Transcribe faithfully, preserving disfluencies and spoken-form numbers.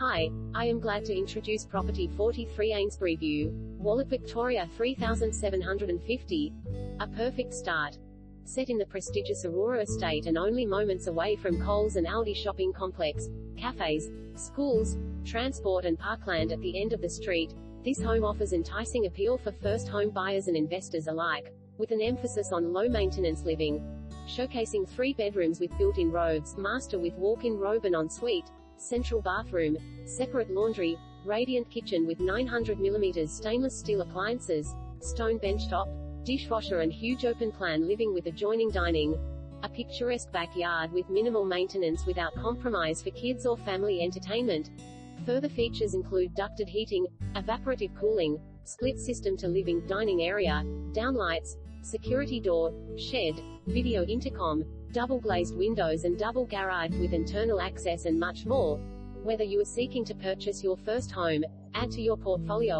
Hi, I am glad to introduce property forty-three Eynesbury View, Wollert, Victoria three thousand seven hundred fifty. A perfect start. Set in the prestigious Aurora Estate and only moments away from Coles and Aldi shopping complex, cafes, schools, transport and parkland at the end of the street, this home offers enticing appeal for first home buyers and investors alike, with an emphasis on low maintenance living. Showcasing three bedrooms with built-in robes, master with walk-in robe and ensuite, central bathroom, separate laundry, radiant kitchen with nine hundred millimeter stainless steel appliances, stone benchtop, dishwasher and huge open-plan living with adjoining dining. A picturesque backyard with minimal maintenance without compromise for kids or family entertainment. Further features include ducted heating, evaporative cooling, split system to living dining area, downlights, security door, shed, video intercom, double glazed windows and double garage with internal access and much more. Whether you are seeking to purchase your first home, add to your portfolio.